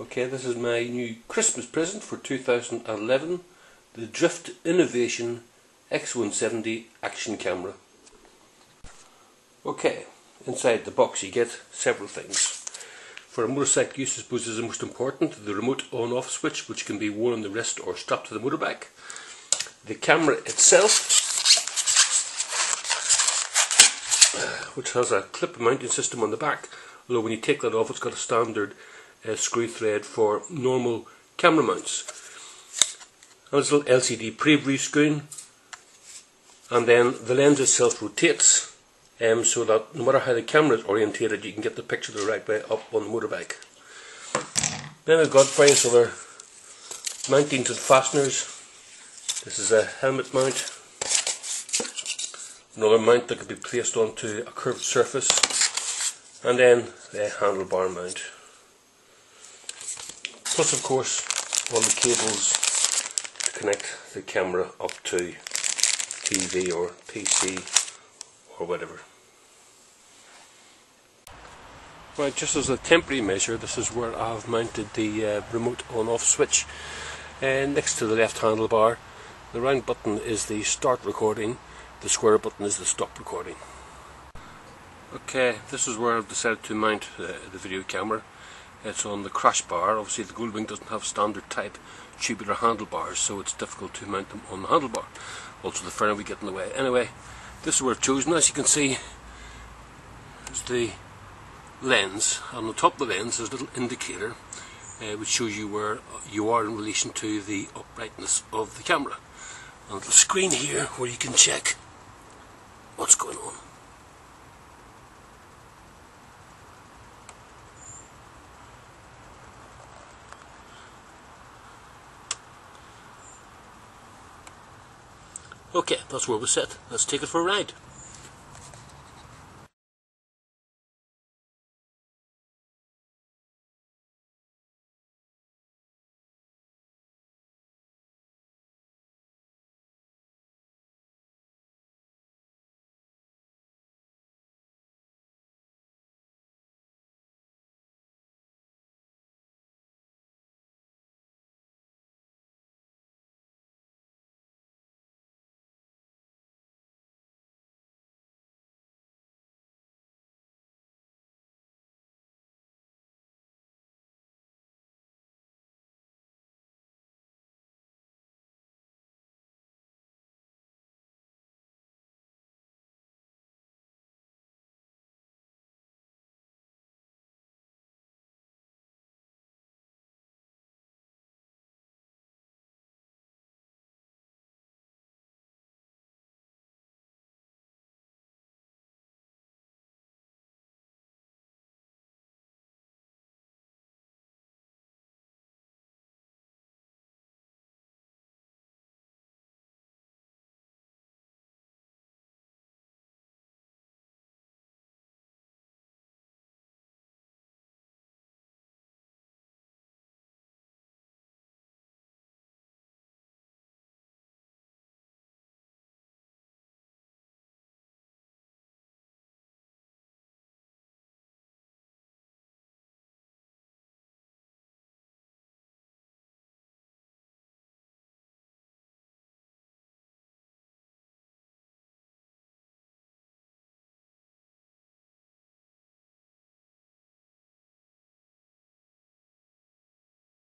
Okay, this is my new Christmas present for 2011, the Drift Innovation X170 action camera. Okay, inside the box you get several things. For a motorcycle use, I suppose is the most important, the remote on-off switch, which can be worn on the wrist or strapped to the motorbike. The camera itself, which has a clip mounting system on the back, although when you take that off it's got a standard screw thread for normal camera mounts. And this little LCD preview screen, and then the lens itself rotates so that no matter how the camera is orientated you can get the picture the right way up on the motorbike. Then we've got various other mountings and fasteners. This is a helmet mount, another mount that can be placed onto a curved surface, and then the handlebar mount. Plus, of course, all the cables to connect the camera up to TV or PC or whatever. Right, just as a temporary measure, this is where I've mounted the remote on-off switch. Next to the left handlebar, the round button is the start recording, the square button is the stop recording. Okay, this is where I've decided to mount the video camera. It's on the crash bar. Obviously the Goldwing doesn't have standard type tubular handlebars, so it's difficult to mount them on the handlebar. Also the fender would get in the way. Anyway, this is what I've chosen. As you can see, is the lens, and on top of the lens there's a little indicator which shows you where you are in relation to the uprightness of the camera. And a little screen here where you can check what's going on. Okay, that's where we're set. Let's take it for a ride.